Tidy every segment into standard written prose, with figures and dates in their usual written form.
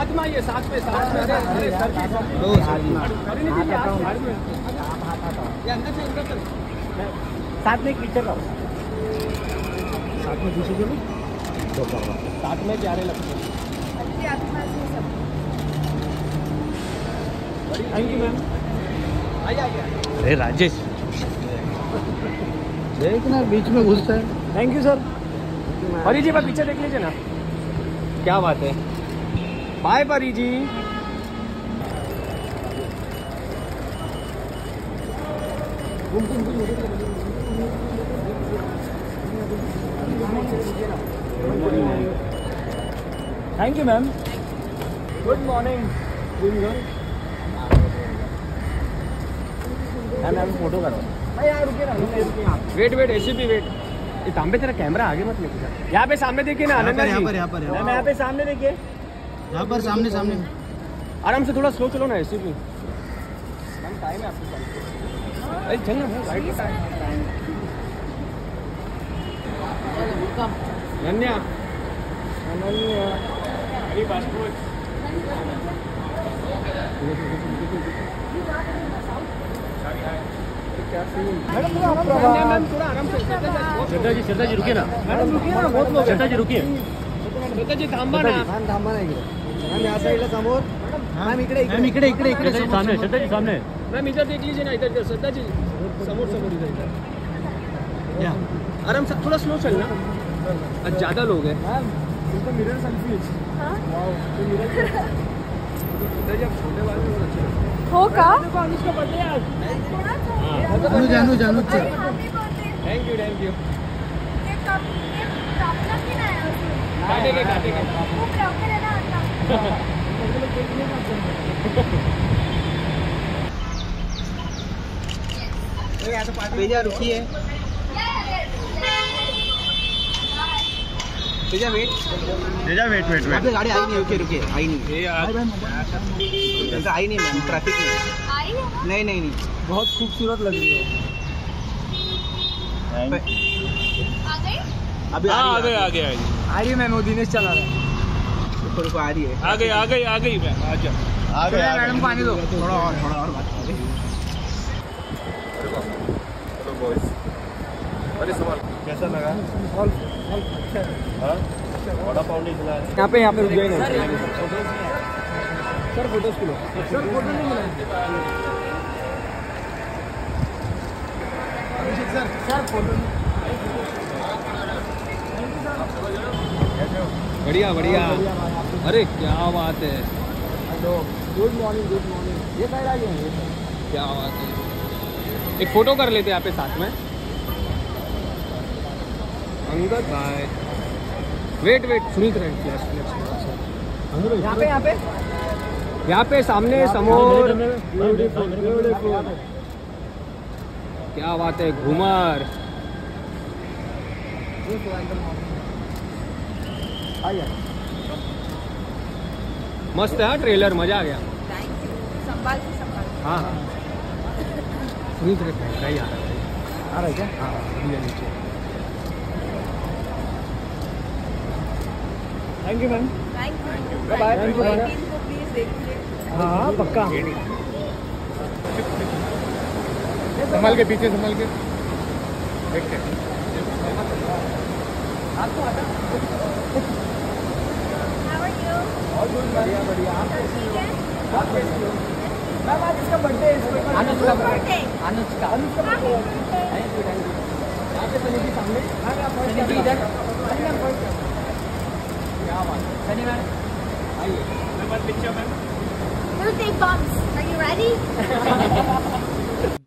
साथ में आइए, साथ में पीछे रहो, साथ में पीछे चलो, साथ में प्यारे लगते हैं। Thank you ma'am. अरे राजेश देखना बीच में घुसता है। Thank you sir. Pari ji बस पीछे देख लीजिए ना, क्या बात है। Bye Pari ji. Thank you ma'am. Good morning. Photo करो। Wait wait ACP wait, Tambe तेरा कैमरा आगे मत लेके जा। यहाँ पे सामने देखिए ना, यहाँ पे सामने देखिए, यहाँ पर सामने सामने आराम से थोड़ा स्लो चलो ना। ऐसे भी टाइम है आपके पास, चलना धन्या मैडम थोड़ा आराम से। श्रद्धा जी, श्रद्धा जी रुकिए ना, मैडम रुकिए ना, बहुत लोग। श्रद्धा जी रुकिए, श्रद्धा जी थांबा ना, थांबा ना। या साईडला समोर मॅम, इकडे इकडे इकडे इकडे सामने। श्रद्धा जी सामने मॅम, इधर देख लीजिए ना, इधर श्रद्धा जी समोर समोर, इधर इधर या आराम से थोड़ा स्लो चलना। आज ज्यादा लोग हैं मैम। तुमको मिरर सेल्फी। हां वाओ, तो मिरर श्रद्धा जी आप छोटे वाले हो अच्छे हो का। अनुष्का बर्थडे आज। जानू थैंक यू भैया। रुकी है Teja, wait Teja, wait wait wait. गाड़ी आई नहीं, रुके रुके आई नहीं, आई नहीं मैम, ट्रैफिक में। नहीं नहीं नहीं, बहुत खूबसूरत लग रही है। अभी आ गई आ गई आ रही मैम, वो दिनेश चला रहा है ऊपर को, आ रही है। आ गई आ गई आ गई मैम, आ जाओ आ गई मैडम। पानी दो थोड़ा और, थोड़ा और बात करें। अरे सवाल कैसा लगा? अच्छा वड़ा पाव नहीं खिलाया यहाँ पे रुक गए सर। फोटोज किलो सर, फोटो नहीं मिला सर, सर फोटो। बढ़िया बढ़िया, अरे क्या बात है। Hello good morning, good morning. ये साइड आ गए, क्या बात है। एक फोटो कर लेते हैं यहाँ पे साथ में। अंगद भाई वेट वेट, सुनील यहाँ पे सामने समोर। क्या बात है। घुमर मस्त है ट्रेलर, मजा आ गया। हाँ सुनील आ रहा है क्या? हाँ नीचे। Thank you ma'am. हाँ पक्का, संभाल के, पीछे संभाल के। बढ़िया बढ़िया, आप कैसी हो? मैम आज इसका बर्थडे है, अनुष्का बर्थडे। अनुष्का अनुष्का सामने शनिवार आइए। Number picture ma'am, we'll take bumps. Are you ready?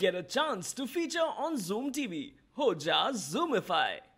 Get a chance to feature on Zoom TV. Ho ja Zoomify.